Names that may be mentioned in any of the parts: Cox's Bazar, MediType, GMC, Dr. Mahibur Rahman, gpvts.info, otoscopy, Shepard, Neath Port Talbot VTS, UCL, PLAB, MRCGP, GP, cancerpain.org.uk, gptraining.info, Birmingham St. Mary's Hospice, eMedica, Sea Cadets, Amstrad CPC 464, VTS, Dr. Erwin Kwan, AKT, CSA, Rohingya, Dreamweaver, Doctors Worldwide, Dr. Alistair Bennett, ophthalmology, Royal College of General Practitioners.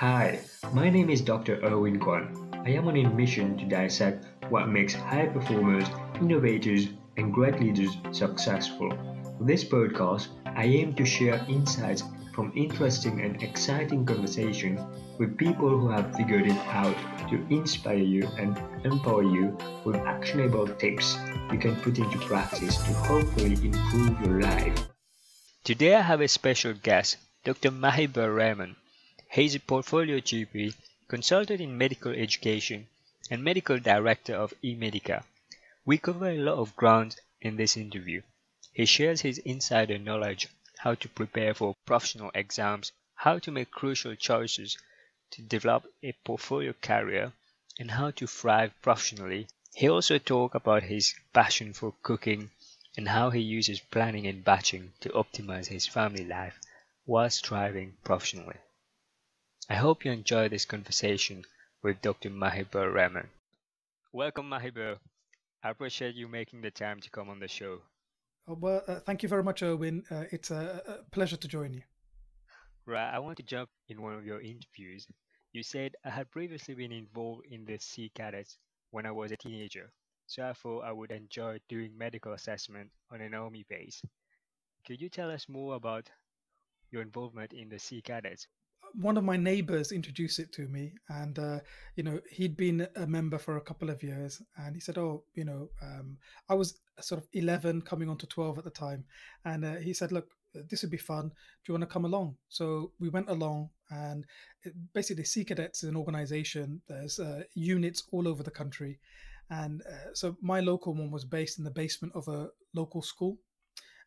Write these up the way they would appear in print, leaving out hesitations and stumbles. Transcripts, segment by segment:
Hi, my name is Dr. Erwin Kwan. I am on a mission to dissect what makes high performers, innovators, and great leaders successful. For this podcast, I aim to share insights from interesting and exciting conversations with people who have figured it out to inspire you and empower you with actionable tips you can put into practice to hopefully improve your life. Today I have a special guest, Dr. Mahibur Rahman. He is a portfolio GP, consultant in medical education, and medical director of eMedica. We cover a lot of ground in this interview. He shares his insider knowledge, how to prepare for professional exams, how to make crucial choices to develop a portfolio career, and how to thrive professionally. He also talks about his passion for cooking and how he uses planning and batching to optimize his family life while striving professionally. I hope you enjoy this conversation with Dr. Mahibur Rahman. Welcome, Mahibur. I appreciate you making the time to come on the show. Well, thank you very much, Erwin. It's a pleasure to join you. Right, I want to jump in one of your interviews. You said, I had previously been involved in the Sea Cadets when I was a teenager, so I thought I would enjoy doing medical assessment on an army base. Could you tell us more about your involvement in the Sea Cadets? One of my neighbors introduced it to me, and he'd been a member for a couple of years, and he said, I was sort of 11 coming on to 12 at the time, and he said, look, this would be fun, do you want to come along? So we went along, and basically Sea Cadets is an organization. There's units all over the country, and so my local one was based in the basement of a local school.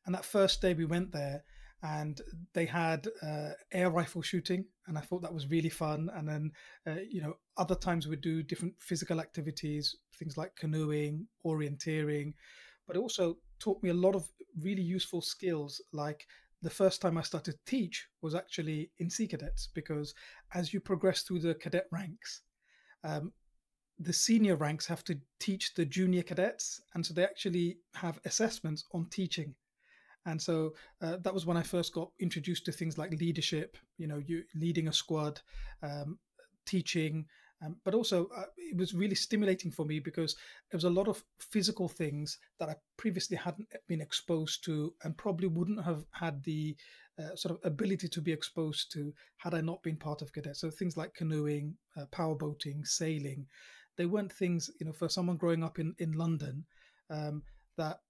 And that first day we went there, and they had air rifle shooting, and I thought that was really fun. And then other times we'd do different physical activities, things like canoeing, orienteering, but it also taught me a lot of really useful skills. Like the first time I started to teach was actually in Sea Cadets, because as you progress through the cadet ranks, the senior ranks have to teach the junior cadets, and so they actually have assessments on teaching. And so that was when I first got introduced to things like leadership, you leading a squad, teaching, but also it was really stimulating for me, because there was a lot of physical things that I previously hadn't been exposed to, and probably wouldn't have had the sort of ability to be exposed to had I not been part of cadets. So things like canoeing, power boating, sailing, they weren't things, for someone growing up in London, that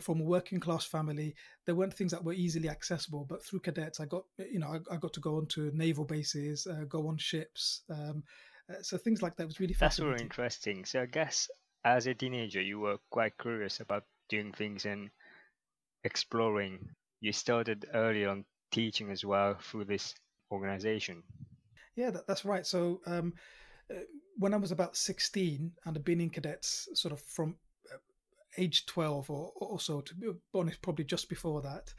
from a working class family, there weren't things that were easily accessible. But through cadets, I got to go onto naval bases, go on ships. So things like that was really fascinating. That's really interesting. So I guess as a teenager, you were quite curious about doing things and exploring. You started early on teaching as well through this organization. Yeah, that's right. So when I was about 16 and I'd been in cadets sort of from age 12 or so, to be honest, probably just before that.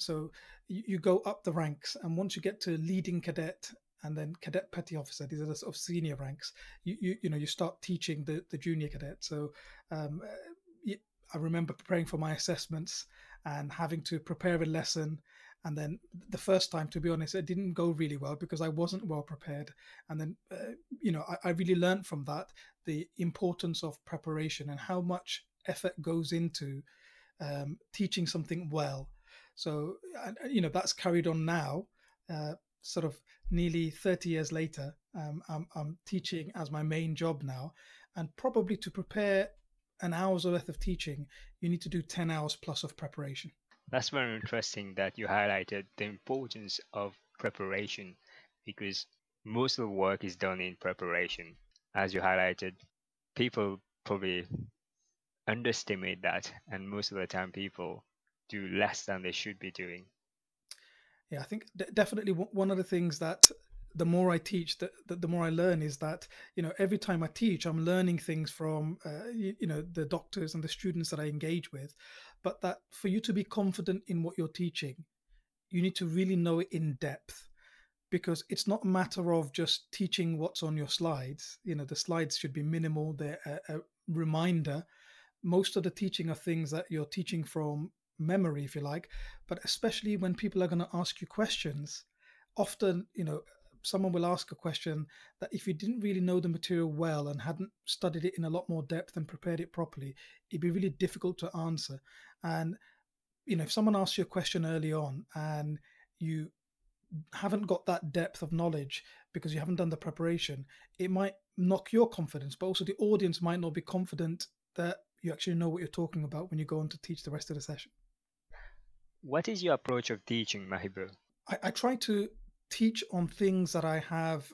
So you go up the ranks, and once you get to leading cadet and then cadet petty officer, these are the sort of senior ranks, you start teaching the junior cadet. So I remember preparing for my assessments and having to prepare a lesson. And then the first time, to be honest, it didn't go really well because I wasn't well prepared. And then, I really learned from that the importance of preparation and how much effort goes into teaching something well. So that's carried on now, sort of nearly 30 years later. I'm teaching as my main job now, and probably to prepare an hour's worth of teaching, you need to do 10 hours plus of preparation. That's very interesting that you highlighted the importance of preparation, because most of the work is done in preparation. As you highlighted, people probably underestimate that, and most of the time people do less than they should be doing. Yeah, I think definitely one of the things that the more I teach, the more I learn, is that every time I teach, I'm learning things from the doctors and the students that I engage with. But that for you to be confident in what you're teaching, you need to really know it in depth, because it's not a matter of just teaching what's on your slides. The slides should be minimal, they're a reminder. Most of the teaching are things that you're teaching from memory, if you like, but especially when people are going to ask you questions, often, someone will ask a question that if you didn't really know the material well and hadn't studied it in a lot more depth and prepared it properly, it'd be really difficult to answer. And, you know, if someone asks you a question early on and you haven't got that depth of knowledge because you haven't done the preparation, it might knock your confidence, but also the audience might not be confident that you actually know what you're talking about when you go on to teach the rest of the session. What is your approach of teaching, Mahibur? I try to teach on things that I have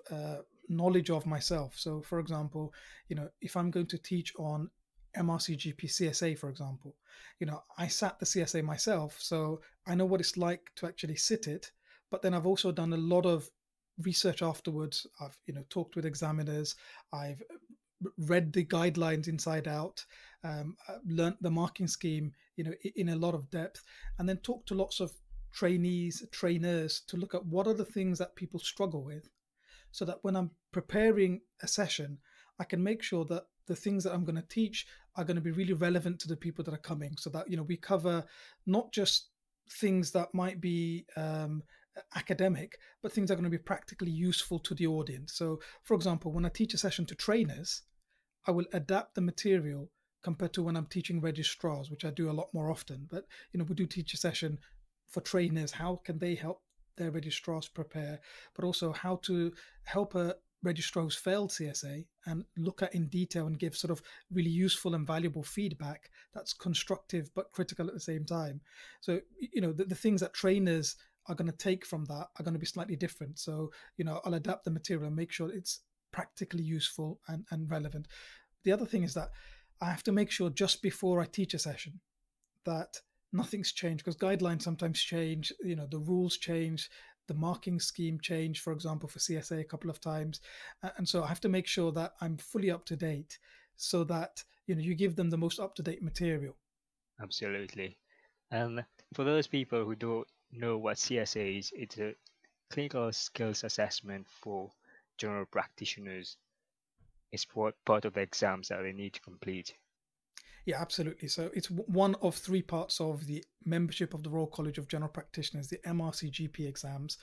knowledge of myself. So, for example, you know, if I'm going to teach on MRCGP CSA, for example, you know, I sat the CSA myself, so I know what it's like to actually sit it. But then I've also done a lot of research afterwards. I've, you know, talked with examiners. I've read the guidelines inside out, learned the marking scheme, you know, in a lot of depth, and then talked to lots of trainees, trainers, to look at what are the things that people struggle with, so that when I'm preparing a session, I can make sure that the things that I'm going to teach are going to be really relevant to the people that are coming, so that, you know, we cover not just things that might be academic, but things that are going to be practically useful to the audience. So, for example, when I teach a session to trainers, I will adapt the material compared to when I'm teaching registrars, which I do a lot more often. But, you know, we do teach a session for trainers. How can they help their registrars prepare, but also how to help a registrar who's failed CSA and look at in detail and give sort of really useful and valuable feedback that's constructive but critical at the same time. So, you know, the things that trainers are going to take from that are going to be slightly different. So, you know, I'll adapt the material and make sure it's practically useful and relevant. The other thing is that I have to make sure just before I teach a session that nothing's changed, because guidelines sometimes change, you know, the rules change, the marking scheme changed, for example, for CSA a couple of times. And so I have to make sure that I'm fully up to date so that, you know, you give them the most up-to-date material. Absolutely. And for those people who don't know what CSA is, it's a clinical skills assessment for general practitioners. It's part of the exams that they need to complete. Yeah, absolutely. So it's one of three parts of the membership of the Royal College of General Practitioners, the MRCGP exams.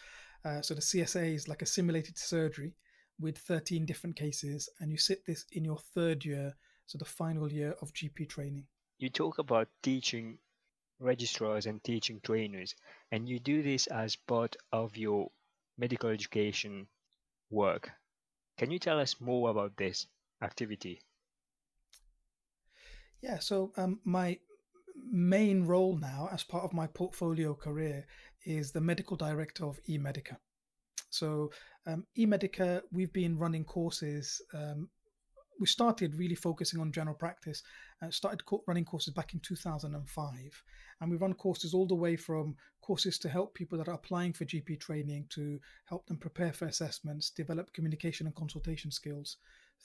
So the CSA is like a simulated surgery with 13 different cases, and you sit this in your third year, so the final year of GP training. You talk about teaching registrars and teaching trainers, and you do this as part of your medical education work. Can you tell us more about this activity? Yeah, so my main role now as part of my portfolio career is the medical director of eMedica. So eMedica, we've been running courses. We started really focusing on general practice and started running courses back in 2005. And we run courses all the way from courses to help people that are applying for GP training, to help them prepare for assessments, develop communication and consultation skills,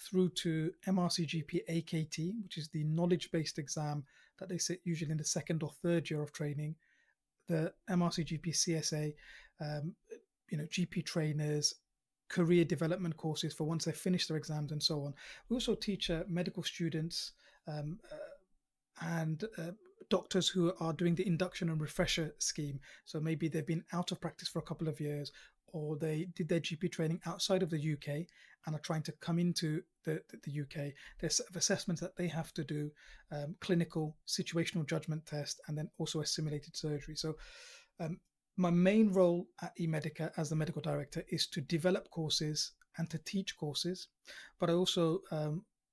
through to MRCGP AKT, which is the knowledge-based exam that they sit usually in the second or third year of training, the MRCGP CSA, you know, GP trainers, career development courses for once they finish their exams, and so on. We also teach medical students and doctors who are doing the induction and refresher scheme. So maybe they've been out of practice for a couple of years, or they did their GP training outside of the UK and are trying to come into the UK. There's sort of assessments that they have to do, clinical, situational judgment test, and then also a simulated surgery. So my main role at eMedica as the medical director is to develop courses and to teach courses, but I also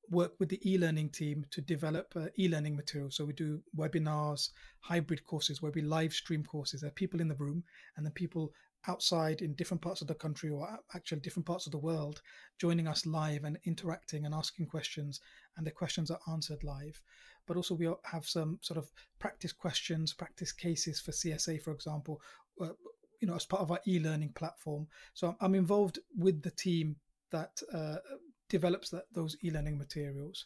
work with the e-learning team to develop e-learning material. So we do webinars, hybrid courses where we live stream courses. There are people in the room and then people outside in different parts of the country, or actually different parts of the world, joining us live and interacting and asking questions, and the questions are answered live. But also we have some sort of practice questions, practice cases for CSA, for example, you know, as part of our e-learning platform. So I'm involved with the team that develops those e-learning materials.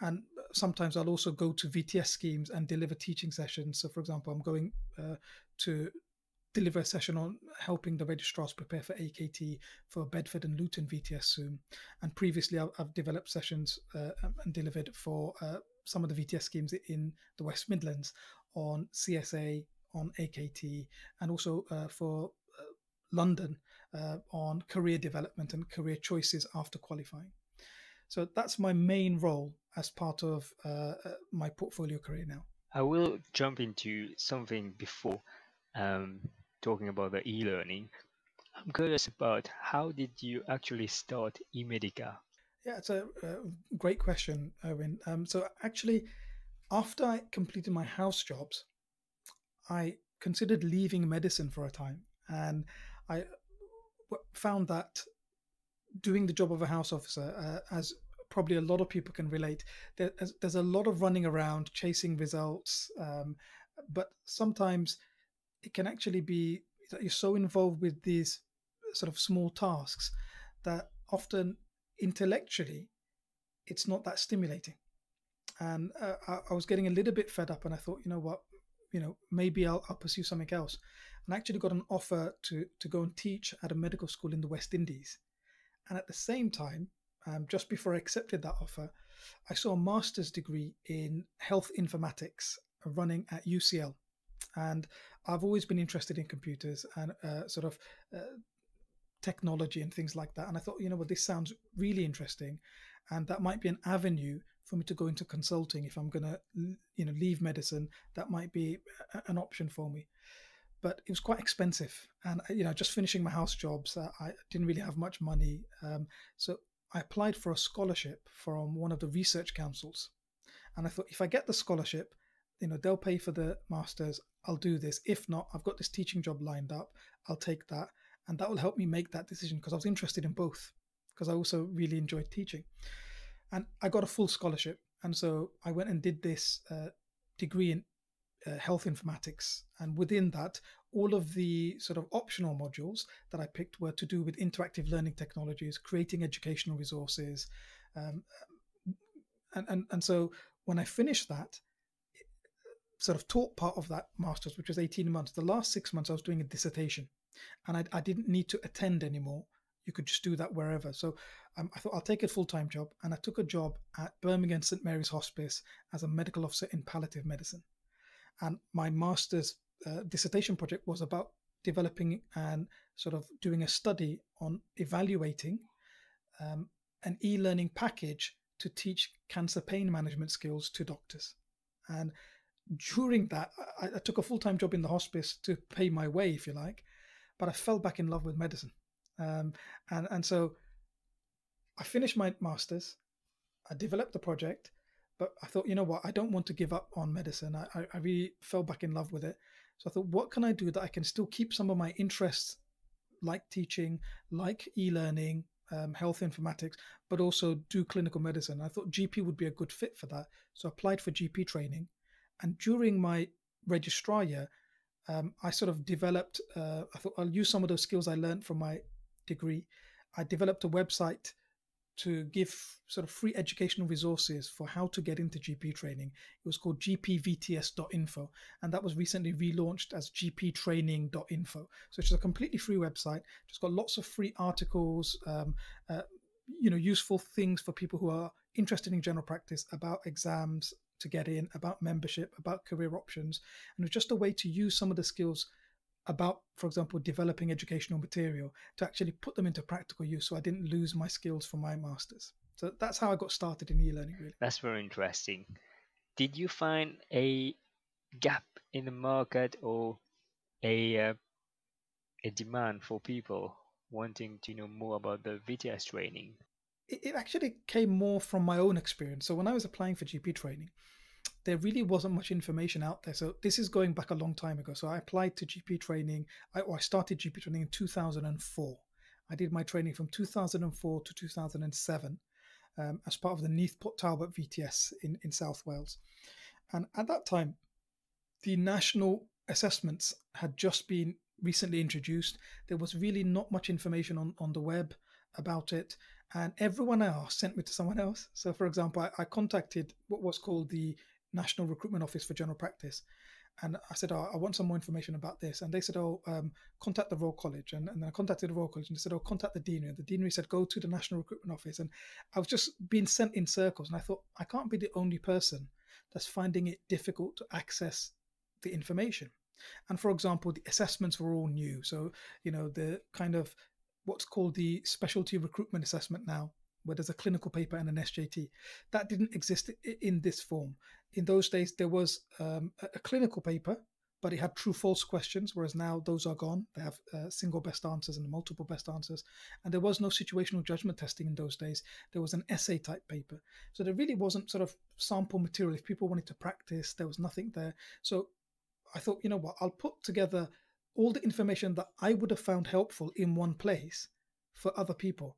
And sometimes I'll also go to VTS schemes and deliver teaching sessions. So, for example, I'm going to deliver a session on helping the registrars prepare for AKT for Bedford and Luton VTS soon. And previously I've developed sessions and delivered for some of the VTS schemes in the West Midlands on CSA, on AKT, and also for London on career development and career choices after qualifying. So that's my main role as part of my portfolio career now. I will jump into something before talking about the e-learning. I'm curious about how did you actually start eMedica? Yeah, it's a great question, Erwin. So actually, after I completed my house jobs, I considered leaving medicine for a time. And I found that doing the job of a house officer, as probably a lot of people can relate, there's a lot of running around, chasing results, but sometimes it can actually be that you're so involved with these sort of small tasks that often intellectually it's not that stimulating. And I was getting a little bit fed up, and I thought, you know what, maybe I'll pursue something else. And I actually got an offer to go and teach at a medical school in the West Indies. And at the same time, just before I accepted that offer, I saw a master's degree in health informatics running at UCL. And I've always been interested in computers and technology and things like that. And I thought, you know what, this sounds really interesting. And that might be an avenue for me to go into consulting. If I'm going to, leave medicine, that might be an option for me. But it was quite expensive. And, just finishing my house jobs, I didn't really have much money. So I applied for a scholarship from one of the research councils. And I thought, if I get the scholarship, they'll pay for the masters. I'll do this. If not, I've got this teaching job lined up. I'll take that. And that will help me make that decision, because I was interested in both, because I also really enjoyed teaching. And I got a full scholarship. And so I went and did this degree in health informatics. And within that, all of the sort of optional modules that I picked were to do with interactive learning technologies, creating educational resources. And so when I finished that, sort of taught part of that master's, which was 18 months. The last 6 months I was doing a dissertation, and I didn't need to attend anymore. You could just do that wherever. So I thought, I'll take a full-time job, and I took a job at Birmingham St. Mary's Hospice as a medical officer in palliative medicine. And my master's dissertation project was about developing and sort of doing a study on evaluating an e-learning package to teach cancer pain management skills to doctors. And during that, I took a full-time job in the hospice to pay my way, if you like, but I fell back in love with medicine. And so I finished my master's, I developed the project, but I thought, you know what, I don't want to give up on medicine. I really fell back in love with it. So I thought, what can I do that I can still keep some of my interests, like teaching, like e-learning, health informatics, but also do clinical medicine? I thought GP would be a good fit for that. So I applied for GP training. And during my registrar year, I sort of developed, I thought I'll use some of those skills I learned from my degree. I developed a website to give sort of free educational resources for how to get into GP training. It was called gpvts.info, and that was recently relaunched as gptraining.info. So it's a completely free website. Just got lots of free articles, useful things for people who are interested in general practice about exams, to get in, about membership, about career options. And it was just a way to use some of the skills about, for example, developing educational material to actually put them into practical use, so I didn't lose my skills from my master's. So that's how I got started in e-learning, really. That's very interesting. Did you find a gap in the market or a demand for people wanting to know more about the VTS training? It actually came more from my own experience. So when I was applying for GP training, there really wasn't much information out there. So this is going back a long time ago. So I applied to GP training. I started GP training in 2004. I did my training from 2004 to 2007 as part of the Neath Port Talbot VTS in South Wales. And at that time, the national assessments had just been recently introduced. There was really not much information on the web about it. And everyone I asked sent me to someone else. So, for example, I contacted what was called the National Recruitment Office for General Practice. And I said, oh, I want some more information about this. And they said, oh, contact the Royal College. And then I contacted the Royal College, and they said, oh, contact the deanery. And the deanery said, go to the National Recruitment Office. And I was just being sent in circles. And I thought, I can't be the only person that's finding it difficult to access the information. And, for example, the assessments were all new. So, the kind of what's called the specialty recruitment assessment now, where there's a clinical paper and an SJT. That didn't exist in this form. In those days, there was a clinical paper, but it had true-false questions, whereas now those are gone. They have single best answers and multiple best answers. And there was no situational judgment testing in those days. There was an essay-type paper. So there really wasn't sort of sample material. If people wanted to practice, there was nothing there. So I thought, you know what, I'll put together all the information that I would have found helpful in one place for other people.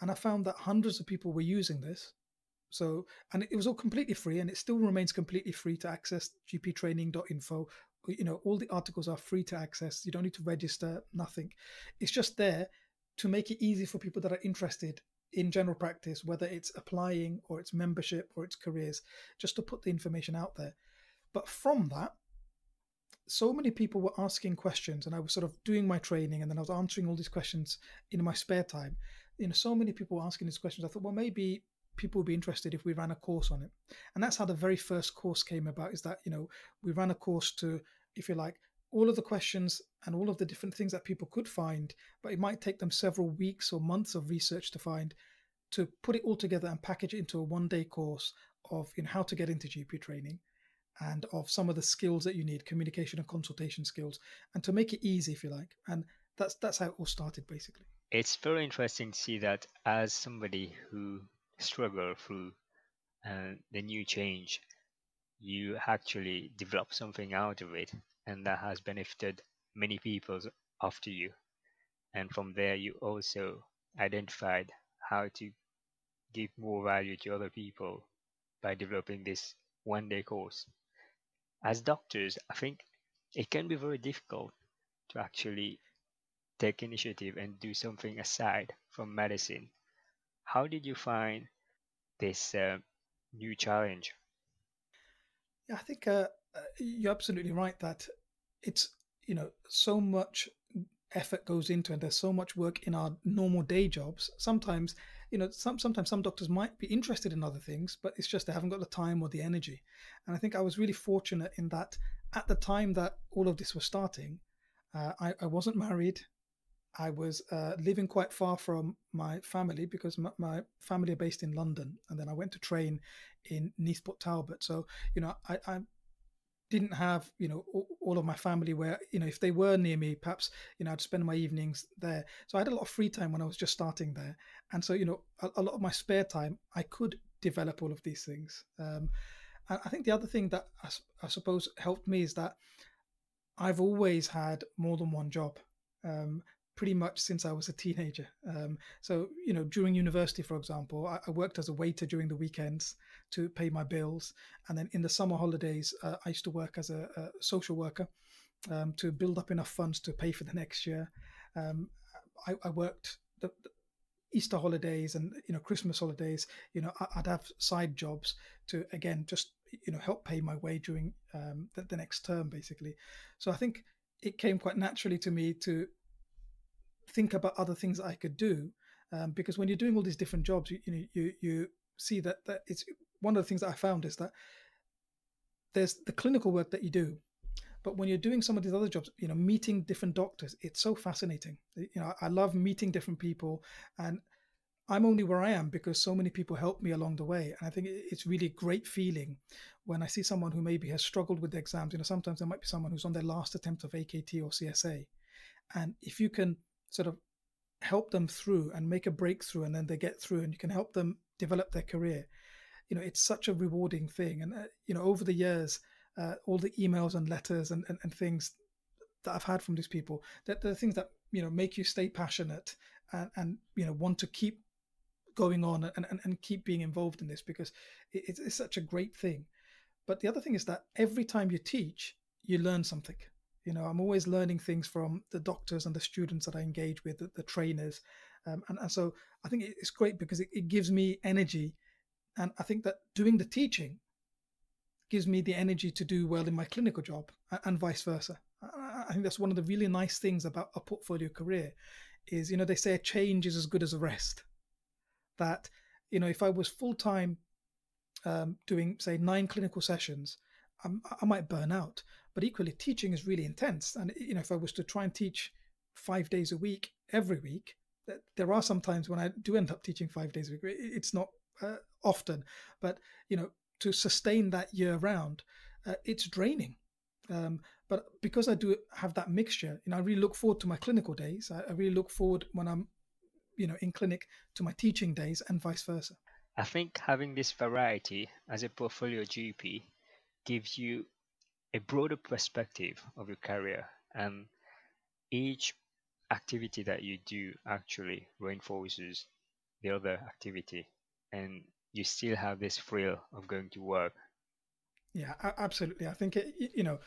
And I found that hundreds of people were using this. So, and it was all completely free, and it still remains completely free to access. gptraining.info. You know, all the articles are free to access. You don't need to register, nothing. It's just there to make it easy for people that are interested in general practice, whether it's applying or it's membership or it's careers, just to put the information out there. But from that, so many people were asking questions, and I was sort of doing my training and then I was answering all these questions in my spare time. You know, so many people were asking these questions. I thought, well, maybe people would be interested if we ran a course on it. And that's how the very first course came about, is that, you know, we ran a course to, if you like, all of the questions and all of the different things that people could find, but it might take them several weeks or months of research to find, to put it all together and package it into a one-day course of, you know, how to get into GP training and of some of the skills that you need, communication and consultation skills, and to make it easy, if you like. And that's how it all started, basically. It's very interesting to see that as somebody who struggled through the new change, you actually develop something out of it, and that has benefited many people after you. And from there, you also identified how to give more value to other people by developing this one-day course. As doctors, I think it can be very difficult to actually take initiative and do something aside from medicine. How did you find this new challenge? I think you're absolutely right that it's, you know, so much effort goes into, and there's so much work in our normal day jobs. Sometimes, you know, sometimes some doctors might be interested in other things, but it's just they haven't got the time or the energy. And I think I was really fortunate in that at the time that all of this was starting, I wasn't married. I was living quite far from my family because my family are based in London, and then I went to train in Neath Port Talbot. So, you know, I didn't have, you know, all of my family where, you know, if they were near me, perhaps, you know, I'd spend my evenings there. So I had a lot of free time when I was just starting there. And so, you know, a lot of my spare time, I could develop all of these things. And I think the other thing that I suppose helped me is that I've always had more than one job. Pretty much since I was a teenager. So, you know, during university, for example, I worked as a waiter during the weekends to pay my bills. And then in the summer holidays, I used to work as a social worker to build up enough funds to pay for the next year. I worked the Easter holidays and, you know, Christmas holidays. You know, I'd have side jobs to, again, just, you know, help pay my way during the next term, basically. So I think it came quite naturally to me to think about other things that I could do, because when you're doing all these different jobs, you see that it's one of the things that I found is that there's the clinical work that you do, but when you're doing some of these other jobs, you know, meeting different doctors, it's so fascinating. You know, I love meeting different people, and I'm only where I am because so many people helped me along the way. And I think it's really a great feeling when I see someone who maybe has struggled with the exams. You know, sometimes there might be someone who's on their last attempt of AKT or CSA, and if you can sort of help them through and make a breakthrough, and then they get through and you can help them develop their career. You know, it's such a rewarding thing. And, you know, over the years, all the emails and letters and things that I've had from these people, that the things that, you know, make you stay passionate and you know, want to keep going on and keep being involved in this, because it's such a great thing. But the other thing is that every time you teach, you learn something. You know, I'm always learning things from the doctors and the students that I engage with, the trainers. And so I think it's great because it gives me energy. And I think that doing the teaching gives me the energy to do well in my clinical job, and vice versa. I think that's one of the really nice things about a portfolio career is, you know, they say a change is as good as a rest. That, you know, if I was full time doing, say, 9 clinical sessions, I might burn out. But equally, teaching is really intense. And, you know, if I was to try and teach 5 days a week, every week, there are some times when I do end up teaching 5 days a week. It's not often, but you know, to sustain that year round, it's draining. But because I do have that mixture, you know, I really look forward to my clinical days. I really look forward when I'm, you know, in clinic to my teaching days, and vice versa. I think having this variety as a portfolio GP gives you a broader perspective of your career, and each activity that you do actually reinforces the other activity, and you still have this thrill of going to work. Yeah, absolutely. I think, you know,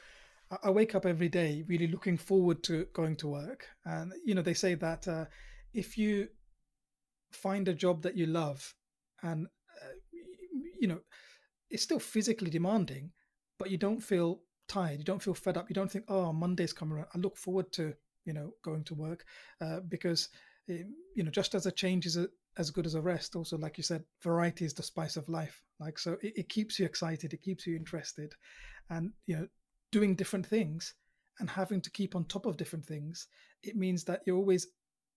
I wake up every day really looking forward to going to work. And, you know, they say that if you find a job that you love and, you know, it's still physically demanding, but you don't feel tired. You don't feel fed up. You don't think, oh, Monday's coming around. I look forward to, you know, going to work because, you know, just as a change is as good as a rest, also, like you said, variety is the spice of life. Like, so it keeps you excited, it keeps you interested, and, you know, doing different things and having to keep on top of different things, it means that you're always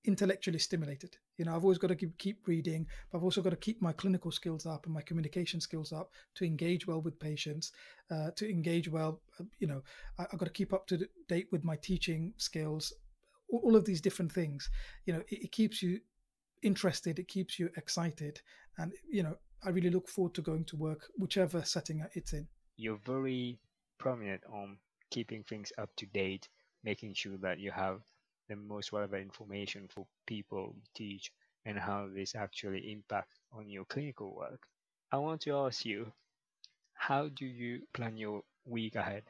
intellectually stimulated. You know, I've always got to keep reading, but I've also got to keep my clinical skills up and my communication skills up to engage well with patients, to engage well, you know, I've got to keep up to date with my teaching skills, all of these different things. You know, it keeps you interested, it keeps you excited, and, you know, I really look forward to going to work, whichever setting it's in. You're very prominent on keeping things up to date, making sure that you have the most relevant information for people you teach and how this actually impacts on your clinical work. I want to ask you, how do you plan your week ahead?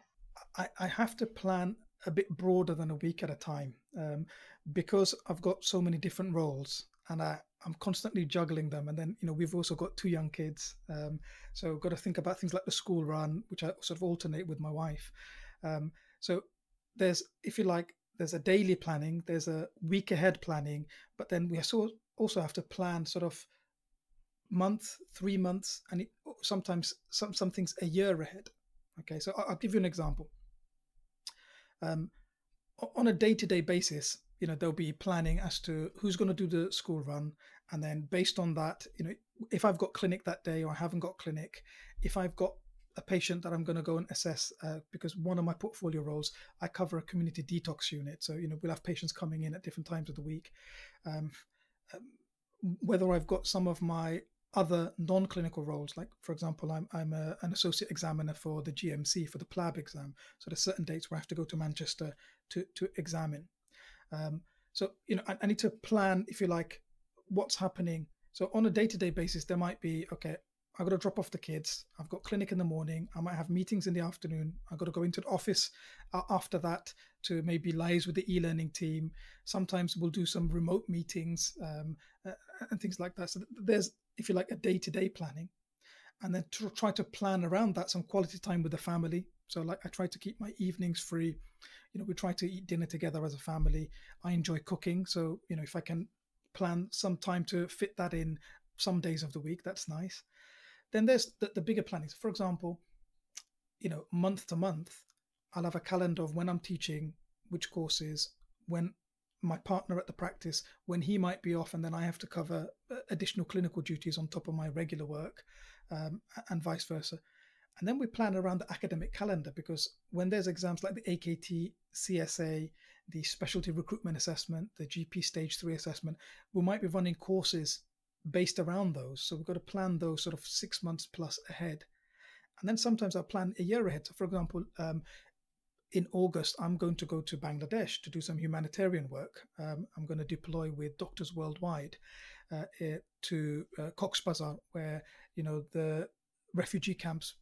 I have to plan a bit broader than a week at a time, because I've got so many different roles, and I'm constantly juggling them. And then, you know, we've also got two young kids. So I've got to think about things like the school run, which I sort of alternate with my wife. So there's, if you like, there's a daily planning, there's a week ahead planning, but then we also have to plan sort of month, 3 months, and sometimes some things a year ahead. Okay, so I'll give you an example. On a day-to-day basis, you know, there'll be planning as to who's going to do the school run. And then based on that, you know, if I've got clinic that day or I haven't got clinic, if I've got a patient that I'm going to go and assess, because one of my portfolio roles, I cover a community detox unit. So, you know, we'll have patients coming in at different times of the week. Whether I've got some of my other non-clinical roles, like, for example, I'm an associate examiner for the GMC, for the PLAB exam. So there's certain dates where I have to go to Manchester to examine. So, you know, I need to plan, if you like, what's happening. So on a day-to-day basis, there might be, okay, I've got to drop off the kids. I've got clinic in the morning. I might have meetings in the afternoon. I've got to go into the office after that to maybe liaise with the e-learning team. Sometimes we'll do some remote meetings and things like that. So there's, if you like, a day-to-day planning. And then to try to plan around that some quality time with the family. So, like, I try to keep my evenings free. You know, we try to eat dinner together as a family. I enjoy cooking. So, you know, if I can plan some time to fit that in some days of the week, that's nice. Then there's the bigger planning. For example, you know, month to month, I'll have a calendar of when I'm teaching, which courses, when my partner at the practice, when he might be off, and then I have to cover additional clinical duties on top of my regular work, and vice versa. And then we plan around the academic calendar, because when there's exams like the AKT, CSA, the specialty recruitment assessment, the GP stage 3 assessment, we might be running courses based around those. So we've got to plan those sort of 6 months plus ahead. And then sometimes I'll plan a year ahead. So, for example, in August, I'm going to go to Bangladesh to do some humanitarian work. I'm going to deploy with Doctors Worldwide to Cox's Bazar, where, you know, the refugee camps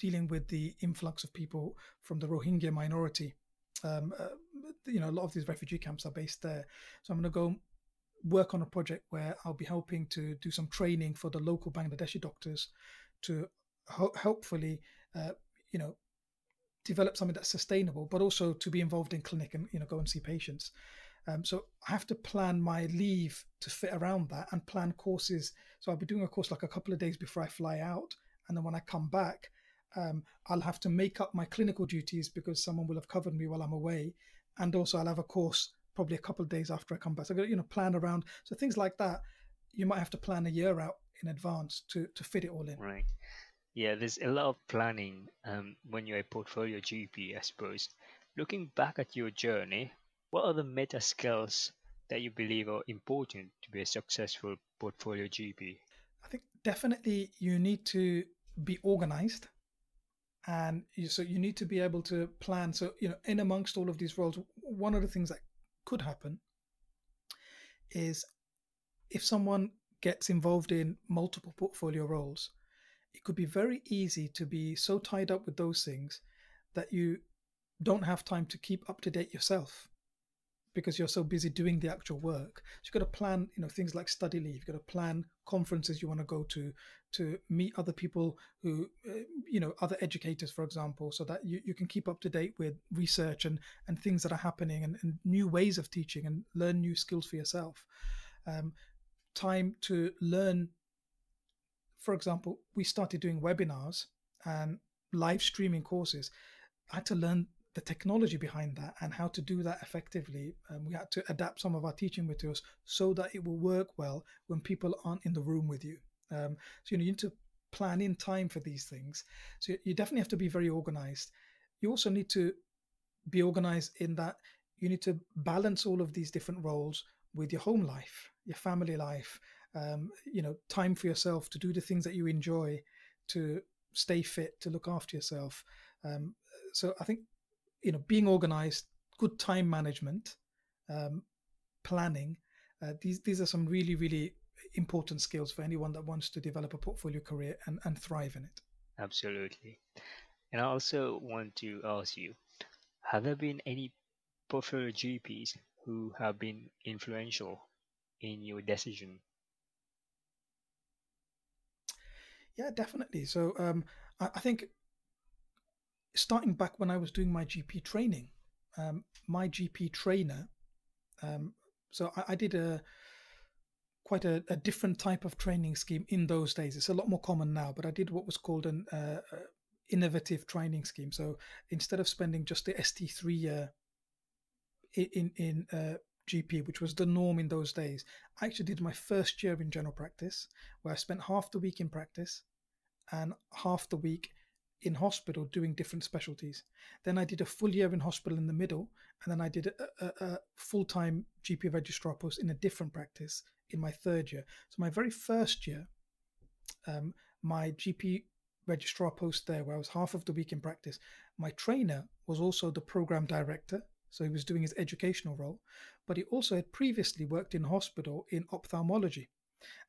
dealing with the influx of people from the Rohingya minority. You know, a lot of these refugee camps are based there. So I'm going to go work on a project where I'll be helping to do some training for the local Bangladeshi doctors to hopefully, you know, develop something that's sustainable, but also to be involved in clinic and, you know, go and see patients. So I have to plan my leave to fit around that and plan courses. So I'll be doing a course like a couple of days before I fly out. And then when I come back, I'll have to make up my clinical duties because someone will have covered me while I'm away. And also I'll have a course probably a couple of days after I come back. So, you know, plan around. So things like that, you might have to plan a year out in advance to fit it all in. Right. Yeah, there's a lot of planning when you're a portfolio GP, I suppose. Looking back at your journey, what are the meta skills that you believe are important to be a successful portfolio GP? I think definitely you need to be organized. And so you need to be able to plan. So, you know, in amongst all of these roles, one of the things that could happen is if someone gets involved in multiple portfolio roles, it could be very easy to be so tied up with those things that you don't have time to keep up to date yourself because you're so busy doing the actual work. So you've got to plan, you know, things like study leave. You've got to plan conferences you want to go to meet other people who, you know, other educators, for example, so that you can keep up to date with research and things that are happening and new ways of teaching and learn new skills for yourself. Time to learn. For example, we started doing webinars and live streaming courses. I had to learn the technology behind that and how to do that effectively. We had to adapt some of our teaching materials so that it will work well when people aren't in the room with you. So, you know, you need to plan in time for these things. So you definitely have to be very organized. You also need to be organized in that you need to balance all of these different roles with your home life, your family life, you know, time for yourself to do the things that you enjoy, to stay fit, to look after yourself. So I think, you know, being organized, good time management, planning, these are some really, really important skills for anyone that wants to develop a portfolio career and thrive in it. Absolutely. And I also want to ask you, have there been any portfolio GPs who have been influential in your decision? Yeah, definitely. So I think starting back when I was doing my GP training, my GP trainer, so I did quite a different type of training scheme in those days. It's a lot more common now, but I did what was called an innovative training scheme. So instead of spending just the ST3 year in GP, which was the norm in those days, I actually did my first year in general practice, where I spent half the week in practice and half the week in hospital doing different specialties. Then I did a full year in hospital in the middle, and then I did a full-time GP registrar post in a different practice in my third year. So my very first year, my GP registrar post there, where I was half of the week in practice, my trainer was also the program director. So he was doing his educational role, but he also had previously worked in hospital in ophthalmology.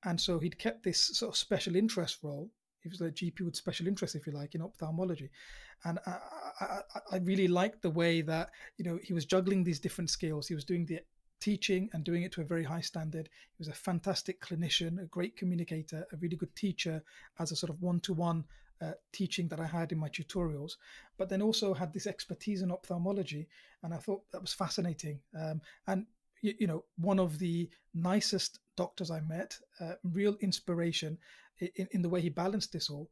And so he'd kept this sort of special interest role. He was a GP with special interest, if you like, in ophthalmology. And I really liked the way that, you know, he was juggling these different skills. He was doing the teaching and doing it to a very high standard. He was a fantastic clinician, a great communicator, a really good teacher as a sort of one-to-one teaching that I had in my tutorials, but then also had this expertise in ophthalmology. And I thought that was fascinating. And, you know, one of the nicest doctors I met, real inspiration in the way he balanced this all.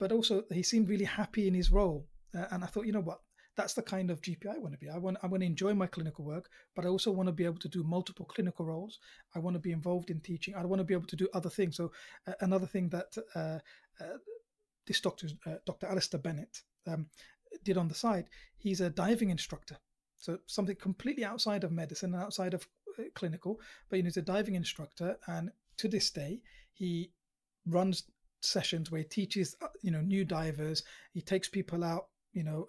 But also he seemed really happy in his role. And I thought, you know what, that's the kind of GP I want to be. I want to enjoy my clinical work, but I also want to be able to do multiple clinical roles. I want to be involved in teaching. I want to be able to do other things. So another thing that this doctor, Dr. Alistair Bennett, did on the side, he's a diving instructor. So something completely outside of medicine and outside of clinical, but, you know, he's a diving instructor. And to this day, he runs sessions where he teaches, you know, new divers. He takes people out, you know,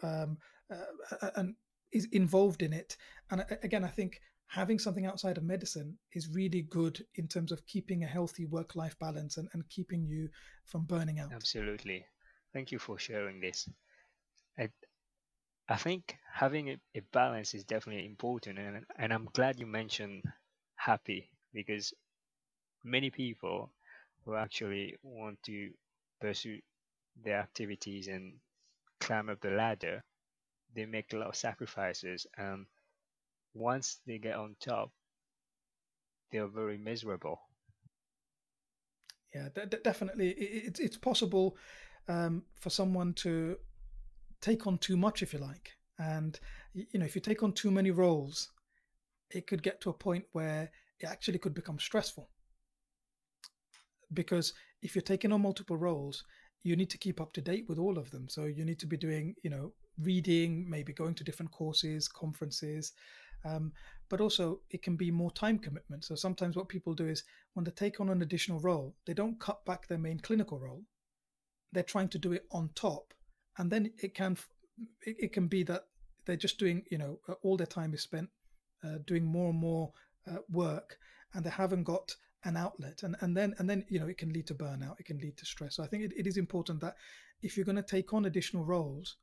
and is involved in it. And again, I think having something outside of medicine is really good in terms of keeping a healthy work-life balance and keeping you from burning out. Absolutely. Thank you for sharing this. I think having a balance is definitely important. And I'm glad you mentioned happy, because many people who actually want to pursue their activities and climb up the ladder, they make a lot of sacrifices, and once they get on top, they are very miserable. Yeah, definitely. It's possible for someone to take on too much, if you like. And, you know, if you take on too many roles, it could get to a point where it actually could become stressful. Because if you're taking on multiple roles, you need to keep up to date with all of them. So you need to be doing, you know, reading, maybe going to different courses, conferences, but also it can be more time commitment. So sometimes what people do is when they take on an additional role, they don't cut back their main clinical role. They're trying to do it on top. And then it can be that they're just doing, you know, all their time is spent doing more and more work, and they haven't got an outlet. And then, you know, it can lead to burnout. It can lead to stress. So I think it is important that if you're going to take on additional roles,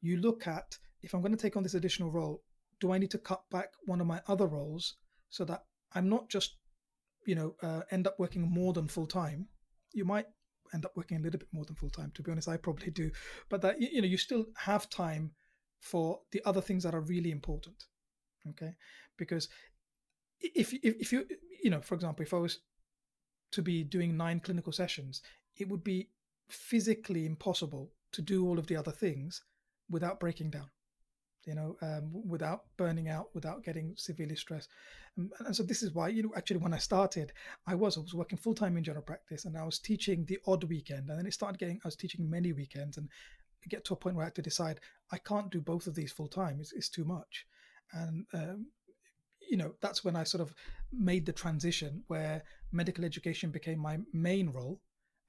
you look at, if I'm going to take on this additional role, do I need to cut back one of my other roles so that I'm not just, you know, end up working more than full time? You might end up working a little bit more than full time. To be honest, I probably do. But that, you know, you still have time for the other things that are really important. Okay, because if you, you know, for example, if I was to be doing 9 clinical sessions, it would be physically impossible to do all of the other things without breaking down, you know, without burning out, without getting severely stressed. And so this is why, you know, actually when I started, I was working full time in general practice, and I was teaching the odd weekend, and then I was teaching many weekends, and I get to a point where I had to decide I can't do both of these full time. It's too much. And you know, that's when I sort of made the transition where medical education became my main role,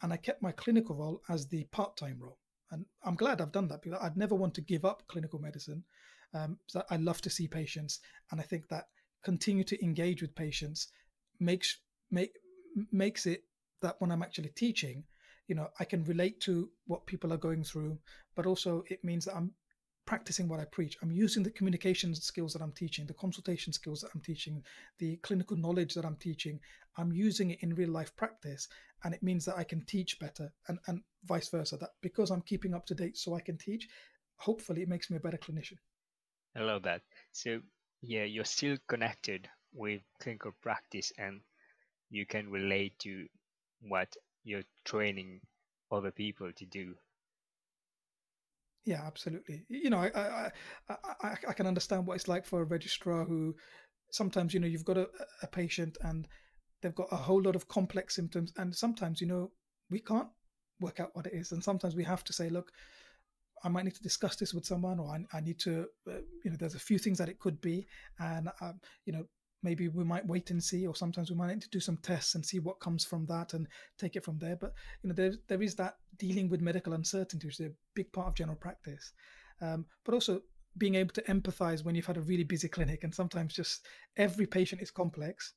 and I kept my clinical role as the part-time role. And I'm glad I've done that, because I'd never want to give up clinical medicine. So I love to see patients, and I think that continue to engage with patients makes it that when I'm actually teaching, you know, I can relate to what people are going through, but also it means that I'm practicing what I preach. I'm using the communication skills that I'm teaching, the consultation skills that I'm teaching, the clinical knowledge that I'm teaching. I'm using it in real life practice, and it means that I can teach better, and vice versa, that because I'm keeping up to date so I can teach, hopefully it makes me a better clinician. I love that. So yeah, you're still connected with clinical practice, and you can relate to what you're training other people to do. Yeah, absolutely. You know, I can understand what it's like for a registrar who sometimes, you know, you've got a patient and they've got a whole lot of complex symptoms, and sometimes, you know, we can't work out what it is, and sometimes we have to say, look, I might need to discuss this with someone, or I need to, you know, there's a few things that it could be, and you know, maybe we might wait and see, or sometimes we might need to do some tests and see what comes from that and take it from there. But, you know, there is that dealing with medical uncertainty, which is a big part of general practice. But also being able to empathize when you've had a really busy clinic, and sometimes just every patient is complex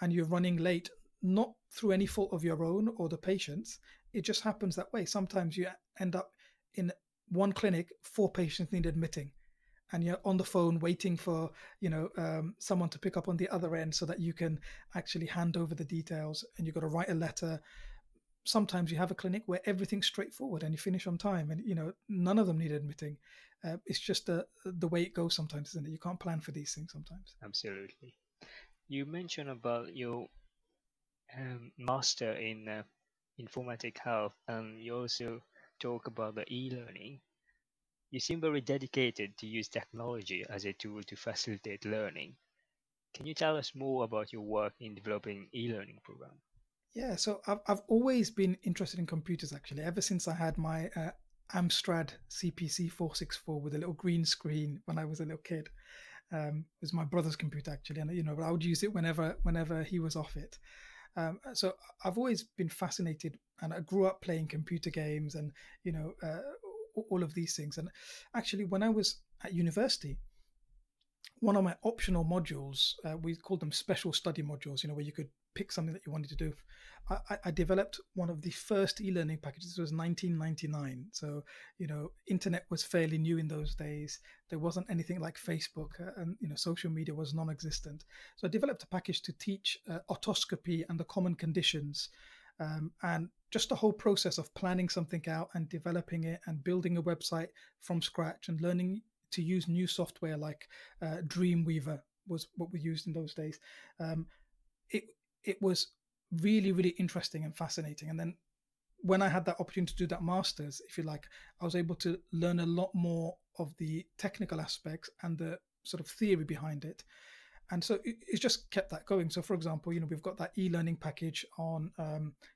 and you're running late, not through any fault of your own or the patient's. It just happens that way. Sometimes you end up in one clinic, 4 patients need admitting, and you're on the phone waiting for, you know, someone to pick up on the other end so that you can actually hand over the details, and you've got to write a letter. Sometimes you have a clinic where everything's straightforward and you finish on time, and, you know, none of them need admitting. It's just the way it goes sometimes, isn't it? You can't plan for these things sometimes. Absolutely. You mentioned about your master in informatic health, and you also talk about the e-learning. You seem very dedicated to use technology as a tool to facilitate learning. Can you tell us more about your work in developing e-learning program? Yeah, so I've always been interested in computers, actually, ever since I had my Amstrad CPC 464 with a little green screen when I was a little kid. It was my brother's computer, actually, and, you know, I would use it whenever he was off it. So I've always been fascinated, and I grew up playing computer games and, you know, all of these things. And actually, when I was at university, one of my optional modules, we called them special study modules, you know, where you could pick something that you wanted to do. I developed one of the first e-learning packages. It was 1999. So, you know, internet was fairly new in those days. There wasn't anything like Facebook, and, you know, social media was non-existent. So I developed a package to teach otoscopy and the common conditions, and just the whole process of planning something out and developing it and building a website from scratch and learning to use new software like Dreamweaver was what we used in those days. It was really, really interesting and fascinating. And then when I had that opportunity to do that master's, if you like, I was able to learn a lot more of the technical aspects and the sort of theory behind it. And so it's just kept that going. So for example, you know, we've got that e-learning package on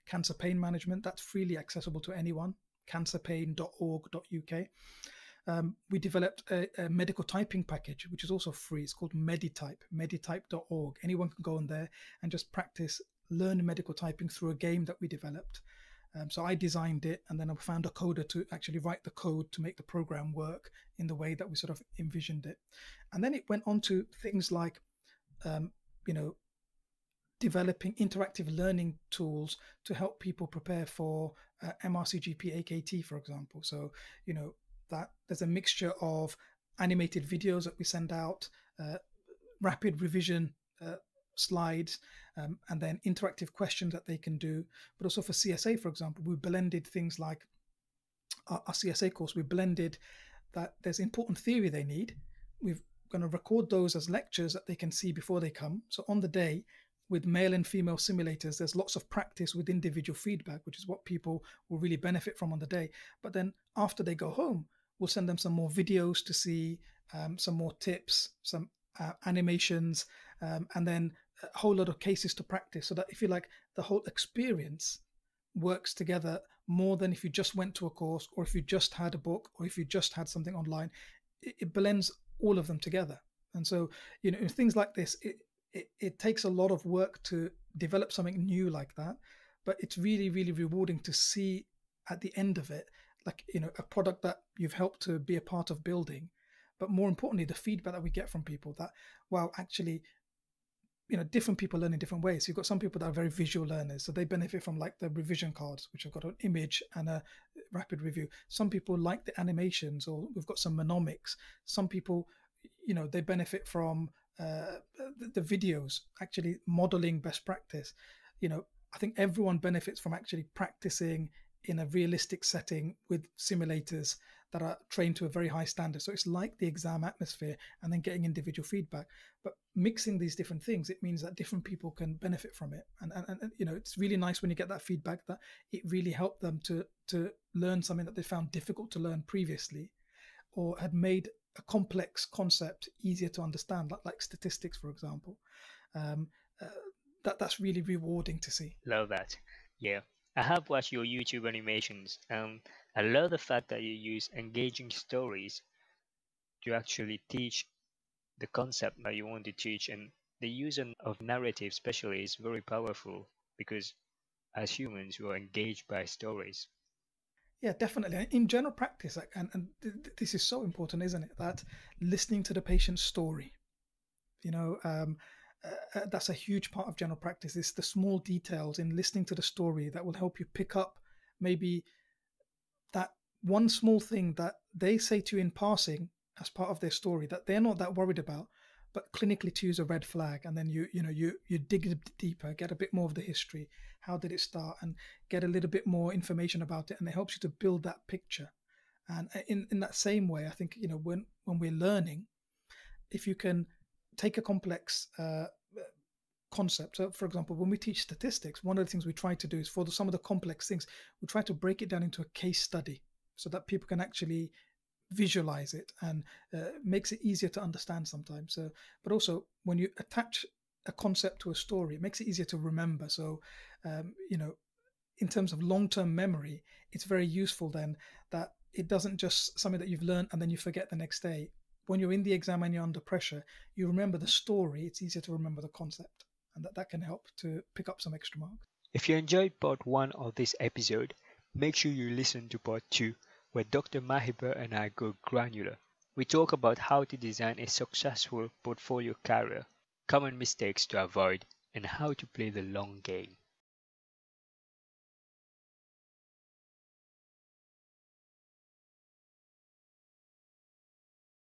cancer pain management that's freely accessible to anyone, cancerpain.org.uk. We developed a medical typing package, which is also free. It's called MediType, MediType.org. Anyone can go on there and just practice, learn medical typing through a game that we developed. So I designed it, and then I found a coder to actually write the code to make the program work in the way that we sort of envisioned it. And then it went on to things like, you know, developing interactive learning tools to help people prepare for MRCGP AKT, for example. So, you know, that there's a mixture of animated videos that we send out, rapid revision slides, and then interactive questions that they can do. But also for CSA, for example, we blended things like our CSA course, we blended that there's important theory they need. We're going to record those as lectures that they can see before they come. So on the day with male and female simulators, there's lots of practice with individual feedback, which is what people will really benefit from on the day. But then after they go home, we'll send them some more videos to see, some more tips, some animations, and then a whole lot of cases to practice, so that, if you like, the whole experience works together more than if you just went to a course, or if you just had a book, or if you just had something online. It blends all of them together. And so, you know, things like this, it takes a lot of work to develop something new like that, but it's really, really rewarding to see at the end of it, like, you know, a product that you've helped to be a part of building. But more importantly, the feedback that we get from people, that, wow, actually, you know, different people learn in different ways. You've got some people that are very visual learners, so they benefit from like the revision cards, which have got an image and a rapid review. Some people like the animations, or we've got some mnemonics. Some people, you know, they benefit from the videos, actually modeling best practice. You know, I think everyone benefits from actually practicing in a realistic setting with simulators that are trained to a very high standard. So it's like the exam atmosphere, and then getting individual feedback. But mixing these different things, it means that different people can benefit from it. And you know, it's really nice when you get that feedback that it really helped them to learn something that they found difficult to learn previously, or had made a complex concept easier to understand, like statistics, for example. That's really rewarding to see. Love that. Yeah. I have watched your YouTube animations. I love the fact that you use engaging stories to actually teach the concept that you want to teach, and the use of narrative especially is very powerful, because as humans we are engaged by stories. Yeah, definitely. In general practice, and this is so important, isn't it? That listening to the patient's story, you know, that's a huge part of general practice. It's the small details in listening to the story that will help you pick up maybe that one small thing that they say to you in passing as part of their story that they're not that worried about, but clinically to use a red flag. And then you dig deeper, get a bit more of the history. How did it start? And get a little bit more information about it, and it helps you to build that picture. And in that same way, I think, you know, when we're learning, if you can take a complex concept. So for example, when we teach statistics, one of the things we try to do is, for some of the complex things, we try to break it down into a case study so that people can actually visualize it, and makes it easier to understand sometimes. So, but also when you attach a concept to a story, it makes it easier to remember. So, you know, in terms of long-term memory, it's very useful then that it doesn't just something that you've learned and then you forget the next day. When you're in the exam and you're under pressure, you remember the story, it's easier to remember the concept, and that can help to pick up some extra marks. If you enjoyed part 1 of this episode, make sure you listen to part 2, where Dr. Mahibur and I go granular. We talk about how to design a successful portfolio career, common mistakes to avoid, and how to play the long game.